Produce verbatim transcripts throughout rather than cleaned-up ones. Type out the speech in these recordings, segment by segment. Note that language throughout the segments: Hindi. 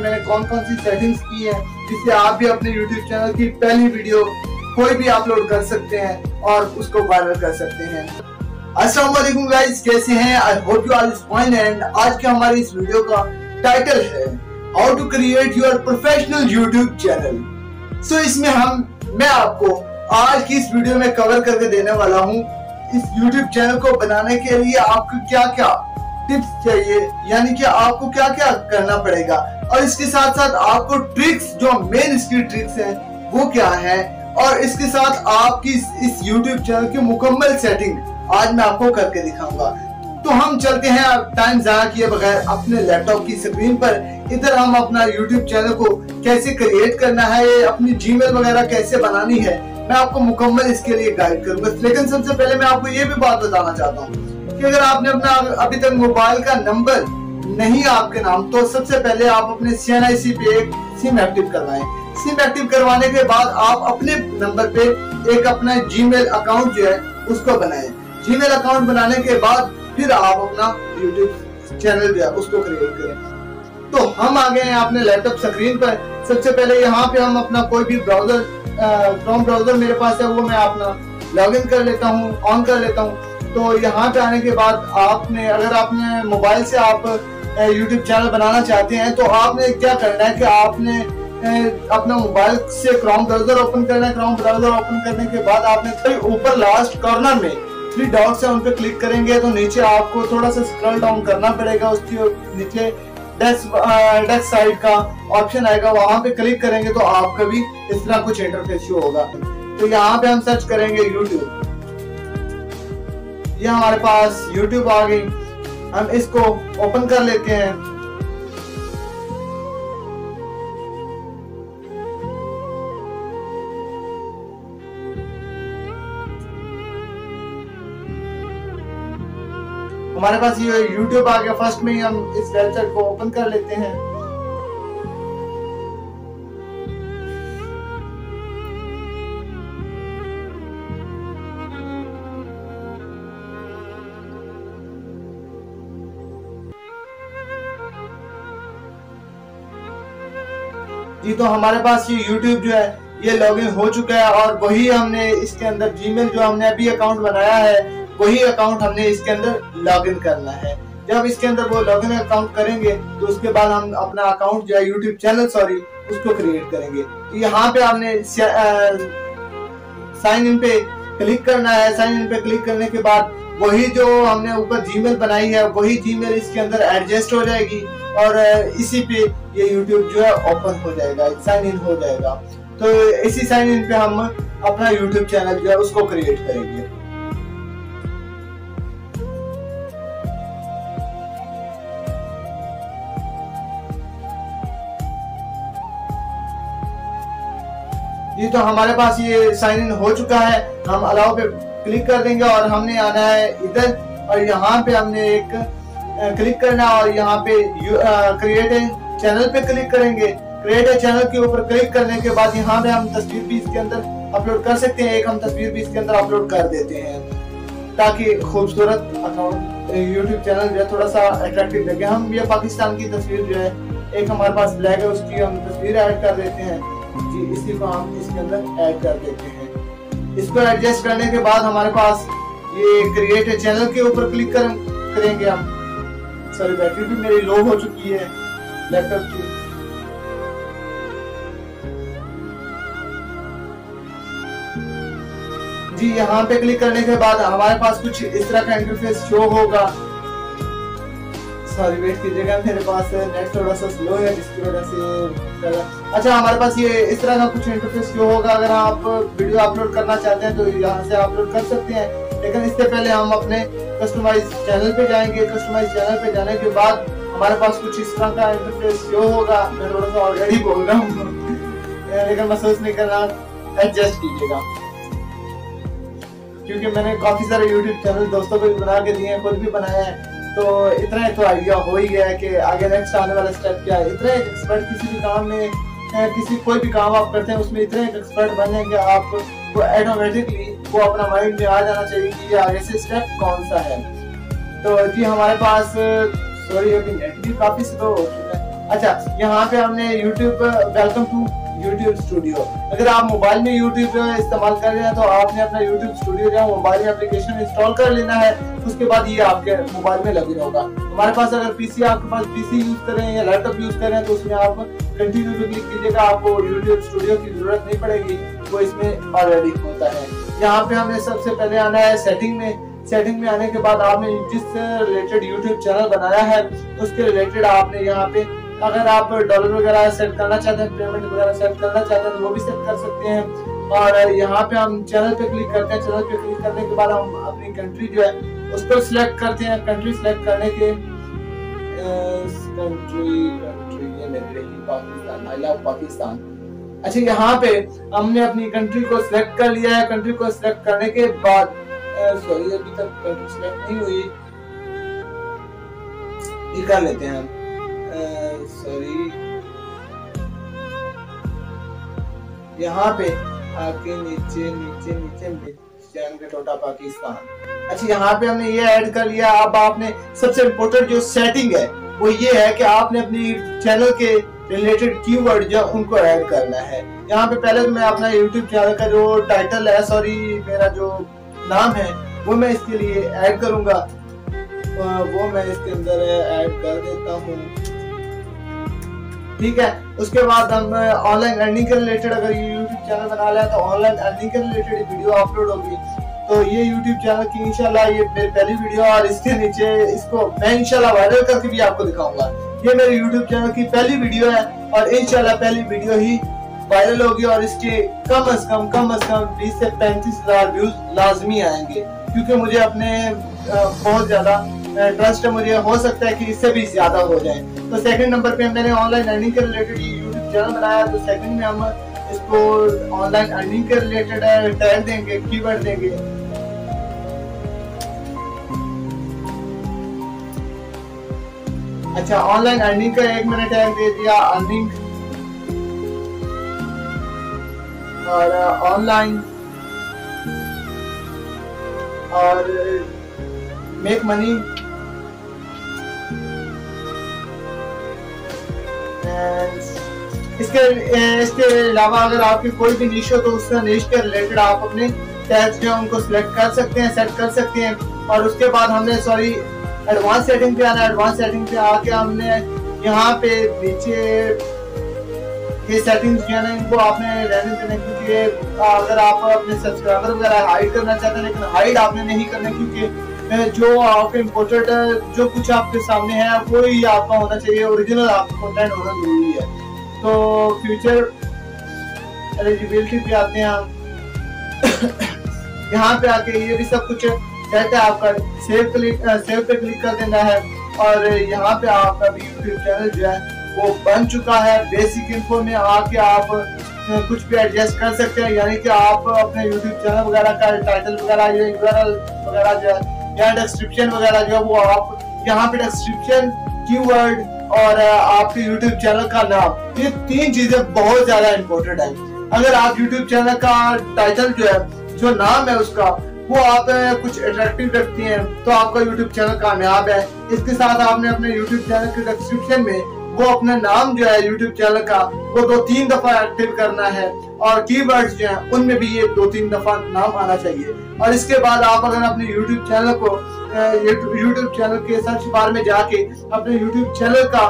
मैंने कौन कौन सी सेटिंग्स की है जिससे आप भी अपने YouTube चैनल की पहली वीडियो कोई भी अपलोड कर सकते हैं और उसको वायरल कर सकते हैं। अस्सलाम वालेकुम गाइस, कैसे हैं? I hope you all is fine. And आज के हमारे इस वीडियो का टाइटल है how to create your professional YouTube channel. So इसमें हम मैं आपको आज की इस वीडियो में कवर करके देने वाला हूँ इस यूट्यूब चैनल को बनाने के लिए आपको क्या क्या टिप्स चाहिए, यानी कि आपको क्या क्या करना पड़ेगा और इसके साथ साथ आपको ट्रिक्स जो मेन इसकी ट्रिक्स हैं वो क्या है, और इसके साथ आपकी इस YouTube चैनल की मुकम्मल सेटिंग आज मैं आपको करके दिखाऊंगा। तो हम चलते हैं टाइम ज़ाया किए बगैर अपने लैपटॉप की स्क्रीन पर, इधर हम अपना YouTube चैनल को कैसे क्रिएट करना है, अपनी जीमेल वगैरह कैसे बनानी है, मैं आपको मुकम्मल इसके लिए गाइड करूंगा। लेकिन सबसे पहले मैं आपको ये भी बात बताना चाहता हूँ कि अगर आपने अपना अभी तक मोबाइल का नंबर नहीं आपके नाम, तो सबसे पहले आप अपने सी एन आई सी पे एक सिम एक्टिव करवाएं। सिम एक्टिव करवाने के बाद आप अपने नंबर पे एक अपना जीमेल अकाउंट जो है उसको बनाएं। जीमेल अकाउंट बनाने के बाद फिर आप अपना यूट्यूब चैनल जो है उसको क्रिएट करें। तो हम आ गए हैं अपने लैपटॉप स्क्रीन पर। सबसे पहले यहाँ पे हम अपना कोई भी ब्राउजर क्रोम ब्राउजर मेरे पास है वो मैं अपना लॉग इन कर लेता हूँ, ऑन कर लेता हूँ। तो यहाँ पे आने के बाद आपने अगर आपने मोबाइल से आप यूट्यूब चैनल बनाना चाहते हैं तो आपने क्या करना है कि आपने अपना मोबाइल से क्रोम ब्राउजर ओपन करना है। क्रोम ब्राउजर ओपन करने के बाद आपने कहीं ऊपर लास्ट कॉर्नर में थ्री डॉट्स है उन पर क्लिक करेंगे तो नीचे आपको थोड़ा सा स्क्रॉल डाउन करना पड़ेगा। उसके नीचे डेस्क डेस्क साइड का ऑप्शन आएगा, वहां पे क्लिक करेंगे तो आपका भी इस तरह कुछ इंटरफेस शो होगा। तो यहाँ पे हम सर्च करेंगे यूट्यूब, ये हमारे पास यूट्यूब आ गई। हम इसको ओपन कर लेते हैं। हमारे पास ये YouTube आ गया। फर्स्ट में ही हम इस वेबसाइट को ओपन कर लेते हैं। जी तो हमारे पास ये YouTube जो है ये लॉगिन हो चुका है और वही हमने इसके अंदर जीमेल जो हमने अभी अकाउंट बनाया है वही अकाउंट हमने इसके अंदर लॉगिन करना है। जब इसके अंदर वो लॉगिन अकाउंट करेंगे तो उसके बाद हम अपना अकाउंट जो है YouTube चैनल सॉरी उसको क्रिएट करेंगे। तो यहाँ पे आपने साइन इन पे क्लिक करना है। साइन इन पे क्लिक करने के बाद वही जो हमने ऊपर जीमेल बनाई है वही जीमेल इसके अंदर एडजस्ट हो जाएगी और इसी पे ये YouTube जो है ओपन हो जाएगा, साइन इन हो जाएगा। तो इसी साइन इन पे हम अपना YouTube चैनल जो है उसको क्रिएट करेंगे। जी तो हमारे पास ये साइन इन हो चुका है। हम अलाउ पे क्लिक कर देंगे और हमने आना है इधर और यहाँ पे हमने एक क्लिक करना और यहाँ पे क्रिएट ए चैनल पे क्लिक करेंगे। क्रिएट ए चैनल के ऊपर क्लिक करने के बाद यहाँ पे हम तस्वीर भी इसके अंदर अपलोड कर सकते हैं। एक हम तस्वीर भी इसके अंदर अपलोड कर देते हैं ताकि खूबसूरत अकाउंट यूट्यूब चैनल जो है थोड़ा सा अट्रैक्टिव लगे। हम ये पाकिस्तान की तस्वीर जो है एक हमारे पास ब्लैक है उसकी हम तस्वीर ऐड कर देते हैं। जी इसी को हम इसके अंदर ऐड कर देते हैं। इसको एडजस्ट करने के बाद हमारे पास ये क्रिएट ए चैनल के ऊपर क्लिक करेंगे हम। सॉरी बैटरी भी मेरी लो हो चुकी है लैपटॉप की। जी यहाँ पे क्लिक करने के बाद हमारे पास कुछ इस तरह का इंटरफेस शो होगा। सॉरी वेट कीजिएगा, मेरे पास नेट थोड़ा सा स्लो है जिसकी वजह से। अच्छा हमारे पास ये इस तरह का कुछ इंटरफेस शो होगा। अगर आप वीडियो अपलोड करना चाहते हैं तो यहाँ से अपलोड कर सकते हैं, लेकिन इससे पहले हम अपने कस्टमाइज चैनल पे जाएंगे। कस्टमाइज चैनल पे जाने के बाद हमारे पास कुछ इस तरह का इंटरफेस शो होगा। मैं थोड़ा सा ऑलरेडी बोल रहा हूँ लेकिन महसूस नहीं करना, एडजस्ट कीजिएगा क्योंकि मैंने काफी सारे YouTube चैनल दोस्तों को भी बना के दिए हैं, खुद भी बनाया है तो इतना तो आइडिया हो ही गया है कि आगे नेक्स्ट आने वाला स्टेप क्या है। इतना एक एक्सपर्ट किसी भी काम में किसी कोई भी काम आप करते हैं उसमें इतने एक एक्सपर्ट बने कि आप वो ऑटोमेटिकली वो अपना माइंड में आ जाना चाहिए कि आगे से स्टेप कौन सा है। तो जी हमारे पास सॉरी अभी नेट भी काफ़ी स्लो हो चुका है। अच्छा, यहाँ पे हमने YouTube, welcome to YouTube studio. अगर आप मोबाइल में YouTube इस्तेमाल कर रहे हैं तो आपने अपना YouTube स्टूडियो जो मोबाइल एप्लीकेशन इंस्टॉल कर लेना है। उसके बाद ये आपके मोबाइल में लगे होगा। हमारे पास अगर पीसी, आपके पास पीसी यूज करें या लैपटॉप यूज करें तो उसमें आप कंटिन्यू पे क्लिक कीजिएगा, आपको YouTube स्टूडियो की जरूरत नहीं पड़ेगी, वो इसमें ऑलरेडी होता है। यहाँ पे हमें सबसे पहले आना है सेटिंग में। सेटिंग में आने के बाद आपने जिस रिलेटेड यूट्यूब चैनल बनाया है उसके रिलेटेड आपने यहाँ पे अगर आप डॉलर वगैरह सेट करना चाहते हैं, पेमेंट वगैरह सेट करना चाहते हैं तो वो भी सेट कर सकते हैं। और यहाँ पे हम चैनल पे क्लिक करते हैं। चैनल पे क्लिक करने के बाद हम अपनी कंट्री जो है उस पर सिलेक्ट करते हैं। कंट्री सिलेक्ट करने के कंट्री कंट्री ये मेरे लिए पाकिस्तान, आई लव पाकिस्तान। अच्छा, यहाँ पे हमने अपनी कंट्री को सिलेक्ट कर लिया है। कंट्री को सिलेक्ट करने के बाद सॉरी अभी तक कंट्री सिलेक्ट नहीं हुई, ये कर लेते हैं हम। सॉरी, यहाँ पे आके नीचे नीचे नीचे नीचे टोटा पाकिस्तान। अच्छा, यहाँ पे हमने ये ऐड कर लिया। अब आपने सबसे इम्पोर्टेंट जो सेटिंग है वो ये है कि आपने अपनी चैनल के रिलेटेड कीवर्ड जो उनको ऐड करना है। यहाँ पे पहले मैं अपना यूट्यूब चैनल का जो टाइटल है, सॉरी मेरा जो नाम है, वो मैं इसके लिए ऐड करूंगा। वो मैं इसके अंदर ऐड कर देता हूँ, ठीक है। उसके बाद हम ऑनलाइन अर्निंग के रिलेटेड अगर यूट्यूब चैनल बना लिया तो ऑनलाइन अर्निंग के रिलेटेड वीडियो अपलोड होगी। तो ये यूट्यूब चैनल की इंशाल्लाह ये मेरी पहली वीडियो और इसके नीचे इसको मैं इंशाल्लाह वायरल करके भी आपको दिखाऊंगा। ये मेरे यूट्यूब चैनल की पहली वीडियो है और इंशाल्लाह पहली वीडियो ही वायरल होगी और इसके कम अज कम कम अज कम बीस से पैंतीस हजार व्यूज लाजमी आएंगे, क्योंकि मुझे अपने बहुत ज्यादा ट्रस्ट है। मुझे हो सकता है कि इससे भी ज्यादा हो जाए। तो सेकंड नंबर पे मैंने ऑनलाइन अर्निंग के रिलेटेड यूट्यूब चैनल बनाया, तो सेकंड में हम इसको ऑनलाइन अर्निंग के रिलेटेड टैग देंगे, कीवर्ड देंगे। अच्छा, ऑनलाइन अर्निंग का एक मैंने टैग दे दिया अर्निंग, और ऑनलाइन और मेक मनी इसके इसके अलावा अगर आपकी कोई भी नीश हो तो उससे नीश के रिलेटेड आप अपने टैग्स जो उनको सिलेक्ट कर सकते हैं, सेट कर सकते हैं। और उसके बाद हमने सॉरी एडवांस सेटिंग पे आना। एडवांस सेटिंग पे आके हमने यहाँ पे नीचे ये सेटिंग्स जो है ना, इनको आपने रहने देने, क्योंकि अगर आप अपने सब्सक्राइबर वगैरह हाइड करना चाहते हैं, लेकिन हाइड आपने नहीं करना, क्योंकि जो आपके इम्पोर्टेंट जो कुछ आपके सामने है वो ही आपका होना चाहिए। ओरिजिनल आपका कंटेंट होना जरूरी है। तो फ्यूचर एलिजिबिलिटी पे आते हैं आप यहाँ पे आके ये भी सब कुछ कहते हैं आपका सेव क्लिक सेव पे क्लिक कर देना है। और यहाँ पे आपका भी यूट्यूब चैनल जो है वो बन चुका है। बेसिक इन्फो में आके आप कुछ भी एडजस्ट कर सकते हैं, यानी कि आप अपने यूट्यूब चैनल वगैरह का टाइटल वगैरह या यूआरएल वगैरह जो है या डिस्क्रिप्शन वगैरह जो है वो आप यहाँ पे डिस्क्रिप्शन, कीवर्ड और आपके यूट्यूब चैनल का नाम, ये तीन चीजें बहुत ज्यादा इम्पोर्टेंट है। अगर आप यूट्यूब चैनल का टाइटल जो है, जो नाम है उसका, वो आप कुछ अट्रैक्टिव रखती हैं तो आपका यूट्यूब चैनल कामयाब है। इसके साथ आपने अपने यूट्यूब चैनल के डिस्क्रिप्शन में वो अपना नाम जो है यूट्यूब चैनल का वो दो तीन दफा एक्टिव करना है, और कीवर्ड्स जो हैं उनमें भी ये दो तीन दफा नाम आना चाहिए। और इसके बाद आप अगर अपने यूट्यूब चैनल को यूट्यूब चैनल के सर्च बार में जाके अपने यूट्यूब चैनल का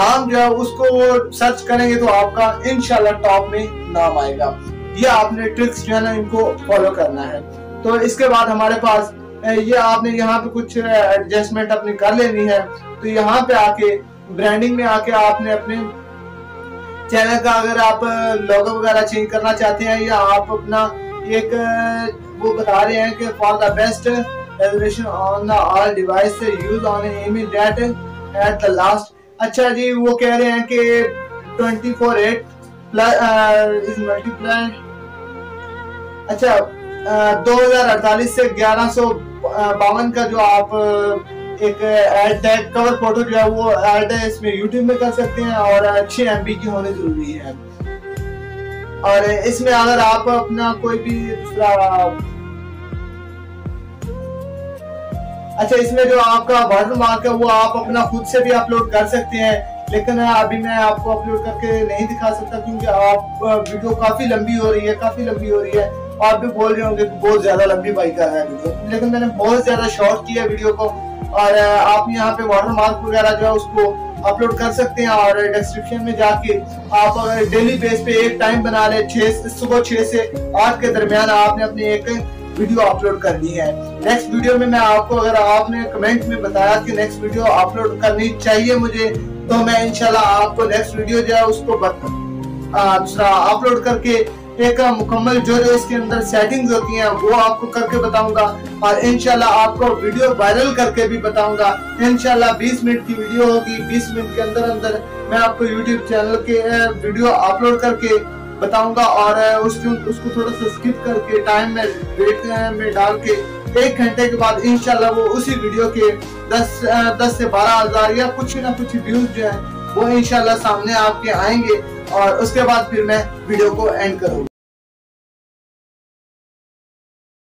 नाम जो है उसको सर्च करेंगे तो आपका इंशाल्लाह टॉप में नाम आएगा। ये आपने ट्रिक्स जो है ना, इनको फॉलो करना है। तो इसके बाद हमारे पास ये आपने यहाँ पे कुछ एडजस्टमेंट अपनी कर लेनी है। तो यहाँ पे आके ब्रांडिंग में आके आपने अपने चैनल का अगर आप लोगो वगैरह चेंज करना चाहते हैं, या आप अपना एक वो बता रहे हैं कि for the best education on the all device से use on Amy date at the last. अच्छा जी, वो कह रहे हैं कि twenty four eight plus is multiply. अच्छा, दो हजार अड़तालीस से ग्यारह सौ बावन का जो आप एक एड टैग कवर फोटो जो है वो एड है, इसमें यूट्यूब में कर सकते हैं और अच्छे एमबी की होने जरूरी है। और इसमें अगर आप अपना कोई भी दूसरा, अच्छा इसमें जो आपका वाटरमार्क है वो आप अपना खुद से भी अपलोड कर सकते हैं। लेकिन अभी मैं आपको अपलोड करके नहीं दिखा सकता क्योंकि आप वीडियो काफ़ी लंबी हो रही है काफ़ी लंबी हो रही है और आप भी बोल रहे होंगे कि बहुत ज़्यादा लंबी बाइक का है वीडियो, लेकिन मैंने बहुत ज़्यादा शॉर्ट किया वीडियो को। और आप यहाँ पे वाटर मार्क वगैरह जो है उसको अपलोड कर सकते हैं और डिस्क्रिप्शन में जाके आप अगर डेली बेस पे एक टाइम बना लें, छः सुबह छः से आठ के दरमियान आपने अपनी एक वीडियो अपलोड करनी है। नेक्स्ट वीडियो में मैं आपको, अगर आपने कमेंट में बताया कि नेक्स्ट वीडियो अपलोड करनी चाहिए मुझे, तो मैं इंशाल्लाह आपको नेक्स्ट वीडियो जो है उसको दूसरा अपलोड करके एक मुकम्मल जो जो इसके अंदर सेटिंग्स होती हैं वो आपको करके बताऊंगा और इंशाल्लाह आपको वीडियो वायरल करके भी बताऊंगा। इंशाल्लाह बीस मिनट की वीडियो होगी, बीस मिनट के अंदर अंदर मैं आपको यूट्यूब चैनल के वीडियो अपलोड करके बताऊंगा और उसको उसको थोड़ा सा स्किप करके टाइम में वेट में डाल के एक घंटे के बाद इंशाल्लाह वो उसी वीडियो के दस दस से बारह हजार या कुछ ना कुछ व्यूज जो है वो इंशाल्लाह सामने आपके आएंगे और उसके बाद फिर मैं वीडियो को एंड करूँगा।